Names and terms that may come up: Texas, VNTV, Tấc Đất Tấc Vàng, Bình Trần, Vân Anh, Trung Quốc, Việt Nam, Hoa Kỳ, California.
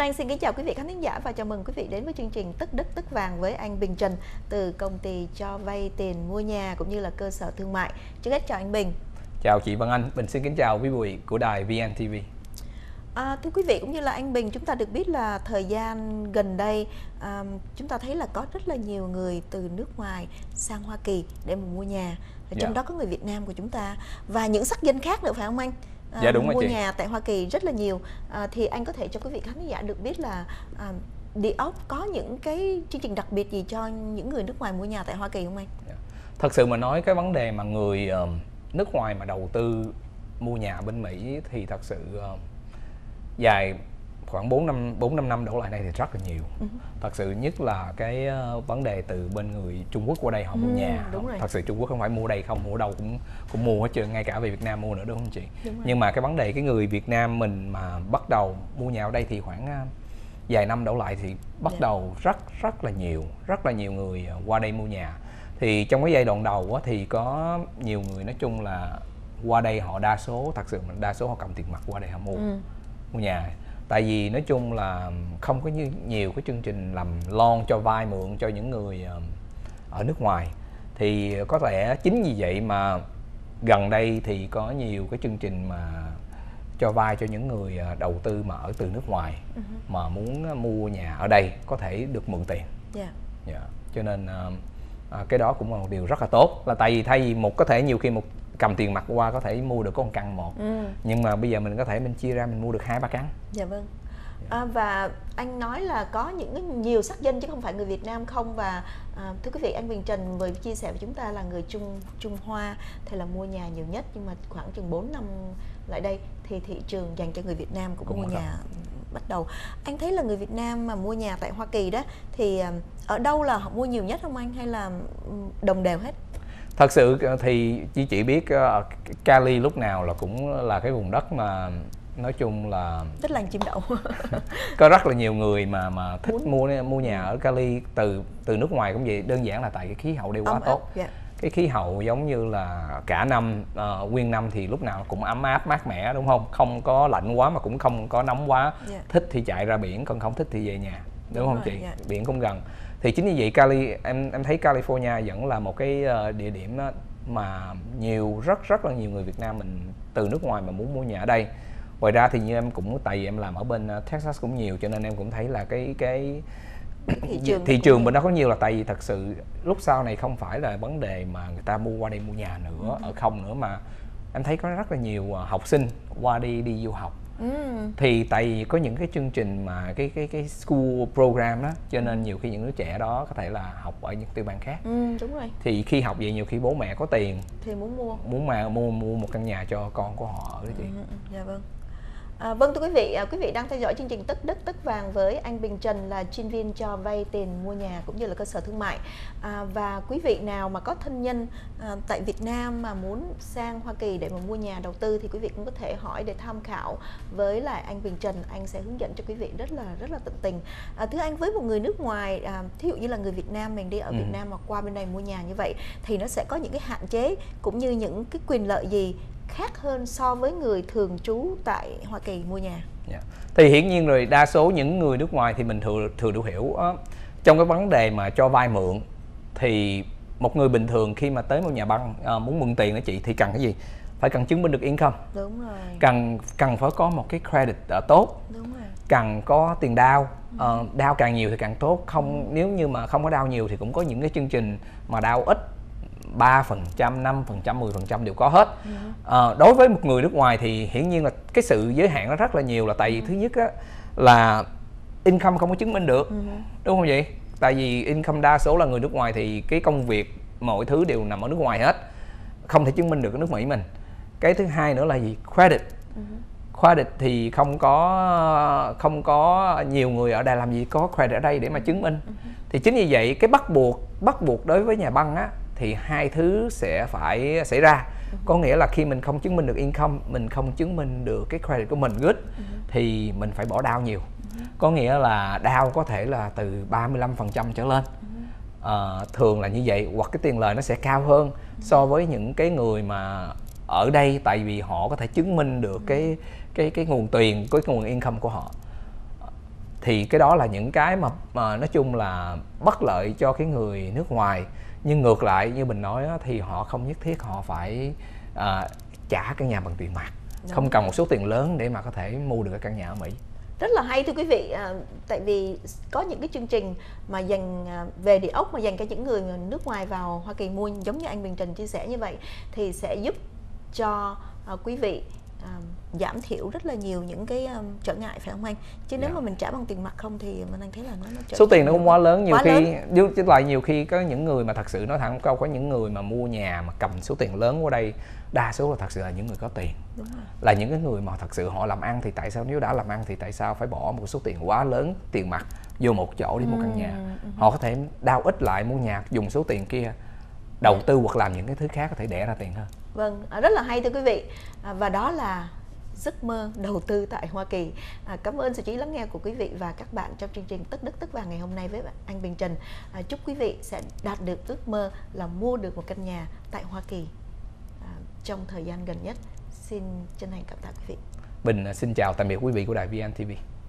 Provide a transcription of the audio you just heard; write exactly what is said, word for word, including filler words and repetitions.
Anh xin kính chào quý vị khán thính giả và chào mừng quý vị đến với chương trình Tấc Đất Tấc Vàng với anh Bình Trần từ công ty cho vay tiền mua nhà cũng như là cơ sở thương mại. Trước hết chào anh Bình. Chào chị Vân Anh, mình xin kính chào quý vị của đài vê en tê vê. À, thưa quý vị cũng như là anh Bình, chúng ta được biết là thời gian gần đây à, chúng ta thấy là có rất là nhiều người từ nước ngoài sang Hoa Kỳ để mà mua nhà. Ở trong yeah. đó có người Việt Nam của chúng ta và những sắc dân khác nữa, phải không anh? À, dạ đúng rồi chị. Mua nhà tại Hoa Kỳ rất là nhiều. À, thì anh có thể cho quý vị khán giả được biết là à, địa ốc có những cái chương trình đặc biệt gì cho những người nước ngoài mua nhà tại Hoa Kỳ không anh? Yeah. Thật sự mà nói cái vấn đề mà người uh, nước ngoài mà đầu tư mua nhà bên Mỹ thì thật sự uh, dài khoảng bốn năm, bốn năm năm đổ lại đây thì rất là nhiều. Uh-huh. Thật sự nhất là cái vấn đề từ bên người Trung Quốc qua đây họ mua ừ, nhà. Thật sự Trung Quốc không phải mua đây không, mua đâu cũng cũng mua hết trơn, ngay cả về Việt Nam mua nữa đúng không chị? Đúng. Nhưng mà cái vấn đề cái người Việt Nam mình mà bắt đầu mua nhà ở đây thì khoảng vài năm đổ lại thì bắt yeah. đầu rất rất là nhiều, rất là nhiều người qua đây mua nhà. Thì trong cái giai đoạn đầu thì có nhiều người nói chung là qua đây họ đa số, thật sự đa số họ cầm tiền mặt qua đây họ mua. Ừ. mua nhà. Tại vì nói chung là không có như nhiều cái chương trình làm loan cho vay mượn cho những người ở nước ngoài. Thì có lẽ chính vì vậy mà gần đây thì có nhiều cái chương trình mà cho vay cho những người đầu tư mà ở từ nước ngoài uh-huh. mà muốn mua nhà ở đây có thể được mượn tiền. Dạ. Yeah. Yeah. Cho nên à, cái đó cũng là một điều rất là tốt, là tại vì thay vì một có thể nhiều khi một cầm tiền mặt qua có thể mua được có một căn một ừ. nhưng mà bây giờ mình có thể mình chia ra mình mua được hai ba căn. Dạ vâng. À, và anh nói là có những nhiều sắc dân chứ không phải người Việt Nam không, và à, thưa quý vị, anh Bình Trần vừa chia sẻ với chúng ta là người Trung Trung Hoa thì là mua nhà nhiều nhất, nhưng mà khoảng chừng bốn năm lại đây thì thị trường dành cho người Việt Nam cũng, cũng mua nhà bắt đầu. Anh thấy là người Việt Nam mà mua nhà tại Hoa Kỳ đó thì ở đâu là họ mua nhiều nhất không anh, hay là đồng đều hết? Thật sự thì chị chị biết Cali lúc nào là cũng là cái vùng đất mà nói chung là rất là chim đậu. Có rất là nhiều người mà mà thích Muốn. mua mua nhà ở Cali từ từ nước ngoài cũng vậy, đơn giản là tại cái khí hậu đây quá ấm tốt. Ấm, yeah. Cái khí hậu giống như là cả năm uh, nguyên năm thì lúc nào cũng ấm áp mát mẻ đúng không? Không có lạnh quá mà cũng không có nóng quá. Yeah. Thích thì chạy ra biển, còn không thích thì về nhà. Đúng, đúng không rồi, chị? Yeah. Biển cũng gần. Thì chính như vậy Cali, em em thấy California vẫn là một cái địa điểm mà nhiều rất rất là nhiều người Việt Nam mình từ nước ngoài mà muốn mua nhà ở đây. Ngoài ra thì như em cũng tại vì em làm ở bên Texas cũng nhiều, cho nên em cũng thấy là cái cái thị trường, thị trường bên đó có nhiều, là tại vì thật sự lúc sau này không phải là vấn đề mà người ta mua qua đây mua nhà nữa ừ. ở không nữa, mà em thấy có rất là nhiều học sinh qua đi đi du học. Ừ. Thì tại vì có những cái chương trình mà cái cái cái school program đó, cho nên nhiều khi những đứa trẻ đó có thể là học ở những tiểu bang khác. Ừ, đúng rồi. Thì khi học về nhiều khi bố mẹ có tiền thì muốn mua muốn mà mua mua một căn nhà cho con của họ đó chị. Ừ, dạ vâng. À, vâng thưa quý vị, à, quý vị đang theo dõi chương trình Tấc Đất Tấc Vàng với anh Bình Trần là chuyên viên cho vay tiền mua nhà cũng như là cơ sở thương mại. À, và quý vị nào mà có thân nhân à, tại Việt Nam mà muốn sang Hoa Kỳ để mà mua nhà đầu tư thì quý vị cũng có thể hỏi để tham khảo với lại anh Bình Trần, anh sẽ hướng dẫn cho quý vị rất là rất là tận tình. À, thưa anh, với một người nước ngoài, à, thí dụ như là người Việt Nam mình đi ở ừ. Việt Nam mà qua bên này mua nhà như vậy thì nó sẽ có những cái hạn chế cũng như những cái quyền lợi gì khác hơn so với người thường trú tại Hoa Kỳ mua nhà? Yeah. Thì hiển nhiên rồi, đa số những người nước ngoài thì mình thừa thừa đủ hiểu đó. Trong cái vấn đề mà cho vay mượn thì một người bình thường khi mà tới một nhà băng à, muốn mượn tiền đó chị thì cần cái gì? Phải cần chứng minh được income. Đúng rồi. Cần cần phải có một cái credit uh, tốt. Đúng rồi. Cần có tiền down, uh, down càng nhiều thì càng tốt. Không ừ. nếu như mà không có down nhiều thì cũng có những cái chương trình mà down ít, ba phần trăm, năm phần trăm, mười phần trăm đều có hết. À, đối với một người nước ngoài thì hiển nhiên là cái sự giới hạn nó rất là nhiều, là tại vì thứ nhất á, là income không có chứng minh được. Đúng không vậy? Tại vì income đa số là người nước ngoài thì cái công việc mọi thứ đều nằm ở nước ngoài hết, không thể chứng minh được ở nước Mỹ mình. Cái thứ hai nữa là gì? Credit. Credit thì không có không có nhiều người ở đây làm gì có credit ở đây để mà chứng minh. Thì chính vì vậy cái bắt buộc bắt buộc đối với nhà băng á thì hai thứ sẽ phải xảy ra. Uh-huh. Có nghĩa là khi mình không chứng minh được income, mình không chứng minh được cái credit của mình good, uh-huh. thì mình phải bỏ down nhiều. Uh-huh. Có nghĩa là down có thể là từ ba mươi lăm phần trăm trở lên. Uh-huh. À, thường là như vậy, hoặc cái tiền lời nó sẽ cao hơn uh-huh. so với những cái người mà ở đây, tại vì họ có thể chứng minh được uh-huh. cái cái cái nguồn tiền, cái nguồn income của họ. Thì cái đó là những cái mà, mà nói chung là bất lợi cho cái người nước ngoài. Nhưng ngược lại như mình nói đó, thì họ không nhất thiết họ phải à, trả căn nhà bằng tiền mặt. Đúng. Không cần một số tiền lớn để mà có thể mua được cái căn nhà ở Mỹ. Rất là hay thưa quý vị, à, tại vì có những cái chương trình mà dành về địa ốc mà dành cho những người nước ngoài vào Hoa Kỳ mua, giống như anh Bình Trần chia sẻ như vậy, thì sẽ giúp cho à, quý vị à, giảm thiểu rất là nhiều những cái um, trở ngại, phải không anh? Chứ nếu yeah. mà mình trả bằng tiền mặt không thì mình đang thấy là nó, nó trở số tiền nó cũng quá lớn, nhiều quá khi lớn. Chứ lại nhiều khi có những người mà thật sự nói thẳng câu, có những người mà mua nhà mà cầm số tiền lớn qua đây đa số là thật sự là những người có tiền, là những cái người mà thật sự họ làm ăn. Thì tại sao nếu đã làm ăn thì tại sao phải bỏ một số tiền quá lớn tiền mặt vô một chỗ đi mua uhm, căn nhà? uhm. Họ có thể đau ít lại mua nhà, dùng số tiền kia đầu tư hoặc làm những cái thứ khác có thể đẻ ra tiền hơn. Vâng, rất là hay thưa quý vị. Và đó là giấc mơ đầu tư tại Hoa Kỳ. à, Cảm ơn sự chú ý lắng nghe của quý vị và các bạn trong chương trình Tấc Đất Tấc Vàng ngày hôm nay với anh Bình Trần. à, Chúc quý vị sẽ đạt được ước mơ là mua được một căn nhà tại Hoa Kỳ à, trong thời gian gần nhất. Xin chân thành cảm tạ quý vị. Bình xin chào tạm biệt quý vị của đài vê en tê vê.